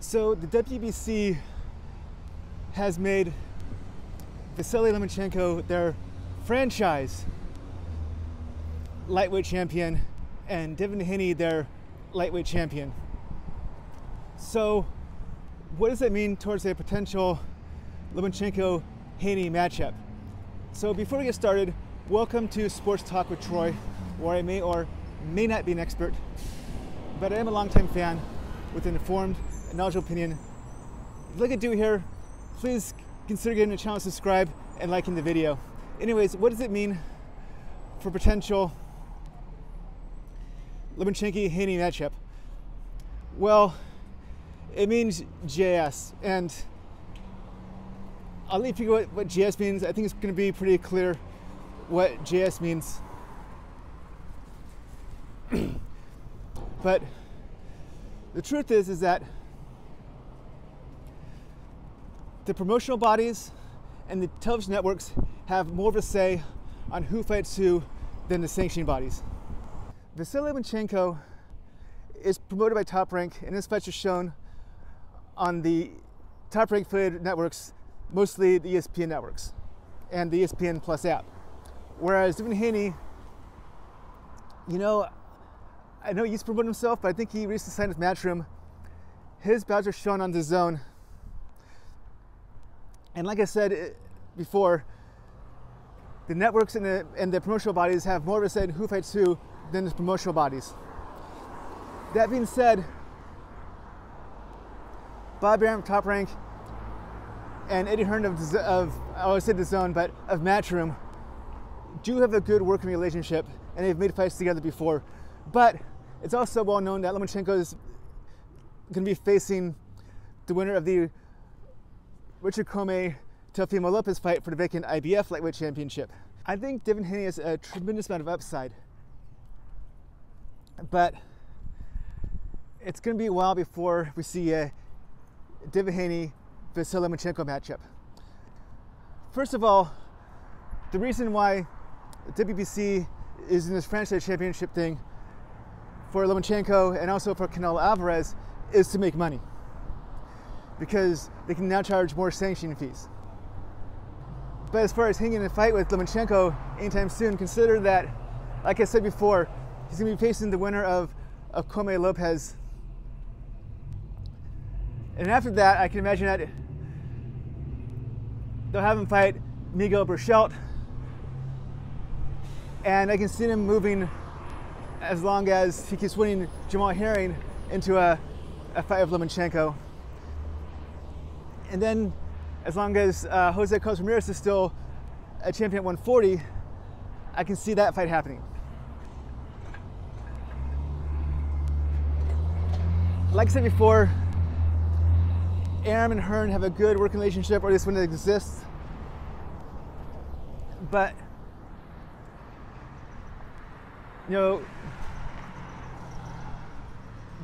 So the WBC has made Vasiliy Lomachenko their franchise lightweight champion and Devin Haney their lightweight champion. So what does that mean towards a potential Lomachenko-Haney matchup? So before we get started, welcome to Sports Talk with Troy, where I may or may not be an expert, but I am a longtime fan with an informed and knowledgeable opinion. If you like to do here, please consider getting the channel, subscribe, and liking the video. Anyways, what does it mean for potential Lomachenko-Haney matchup? Well, it means JS, and I'll leave you with what JS means. I think it's going to be pretty clear what JS means. But the truth is that the promotional bodies and the television networks have more of a say on who fights who than the sanctioning bodies. Vasiliy Lomachenko is promoted by Top Rank, and his fights are shown on the Top Rank affiliated networks, mostly the ESPN networks and the ESPN Plus app. Whereas Devin Haney, you know, I know he used to promote himself, but I think he recently signed with Matchroom. His bouts are shown on DAZN. And like I said before, the networks and the promotional bodies have more of a say in who fights who than the promotional bodies. That being said, Bob Arum of Top Rank and Eddie Hearn of Matchroom do have a good working relationship, and they've made fights together before. But it's also well known that Lomachenko is going to be facing the winner of the Richard Commey Teofimo Lopez fight for the vacant IBF lightweight championship. I think Devin Haney has a tremendous amount of upside, but it's going to be a while before we see a Devin Haney Vasiliy Lomachenko matchup. First of all, the reason why WBC is in this franchise championship thing for Lomachenko and also for Canelo Alvarez is to make money, because they can now charge more sanction fees. But as far as hanging in a fight with Lomachenko anytime soon, consider that, like I said before, he's going to be facing the winner of Commey Lopez. And after that, I can imagine that they'll have him fight Miguel Berchelt. And I can see him moving, as long as he keeps winning, Jamal Herring into a fight of Lomachenko. And then as long as Jose Carlos Ramirez is still a champion at 140, I can see that fight happening. Like I said before, Arum and Hearn have a good working relationship, or at least when it exists. But, you know,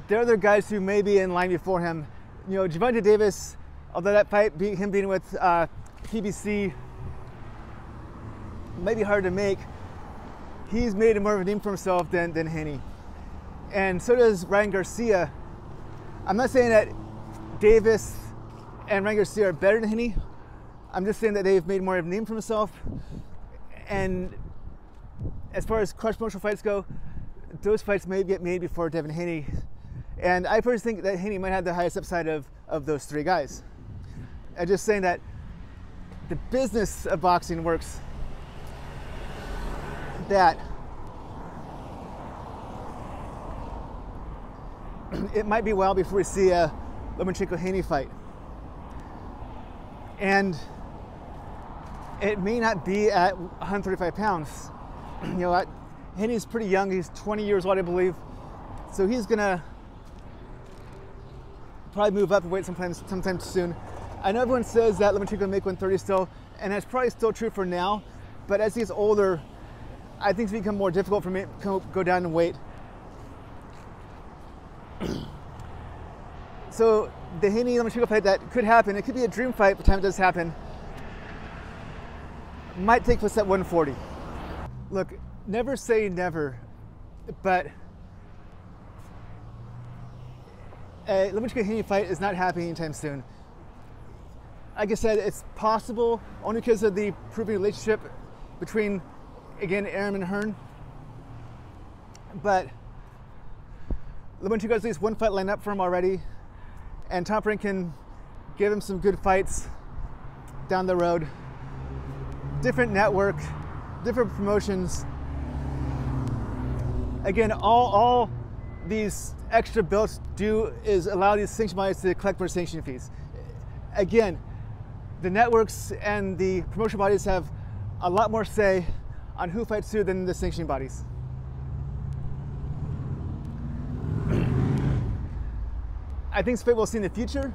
there are other guys who may be in line before him. You know, Gervonta Davis, although that fight, him being with PBC, may be hard to make, he's made more of a name for himself than Haney. And so does Ryan Garcia. I'm not saying that Davis and Ryan Garcia are better than Haney. I'm just saying that they've made more of a name for himself. And as far as crush promotional fights go, those fights may get made before Devin Haney. And I personally think that Haney might have the highest upside of those three guys. I'm just saying that the business of boxing works that it might be a while before we see a Lomachenko-Haney fight. And it may not be at 135 pounds. You know, Haney's pretty young. He's 20 years old, I believe. So he's going to probably move up and wait sometime soon. I know everyone says that Lomachenko will make 130 still, and that's probably still true for now. But as he gets older, I think it's become more difficult for me to go down in weight. So the Haney-Lomachenko fight that could happen, it could be a dream fight, but the time it does happen, might take place at 140. Look, never say never, but Lomachenko Haney fight is not happening anytime soon. Like I said, it's possible only because of the proving relationship between, again, Arum and Hearn. But Lomachenko has at least one fight lined up for him already, and Top Rank can give him some good fights down the road. Different network, different promotions. Again, all these extra belts do is allow these sanction bodies to collect more sanction fees. Again, the networks and the promotion bodies have a lot more say on who fights who than the sanctioning bodies. I think it's fate we'll see in the future.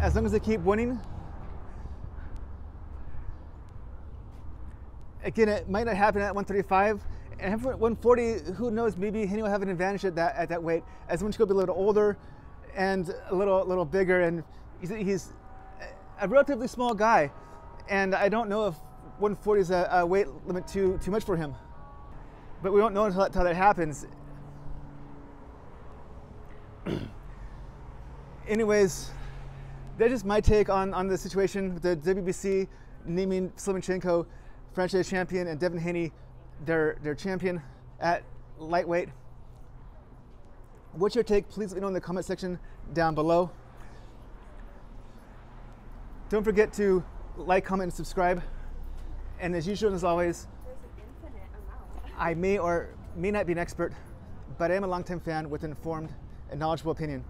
As long as they keep winning. Again, it might not happen at 135. And at 140, who knows, maybe Haney will have an advantage at that weight, as Lomachenko will be a little older and a little bigger, and he's a relatively small guy, and I don't know if 140 is a weight limit too much for him. But we don't know until that happens. Anyways, that's just my take on the situation with the WBC naming Lomachenko franchise champion and Devin Haney their champion at lightweight. What's your take? Please let me know in the comment section down below. Don't forget to like, comment, and subscribe. And as usual, and as always, there's an infinite amount. I may or may not be an expert, but I am a longtime fan with an informed and knowledgeable opinion.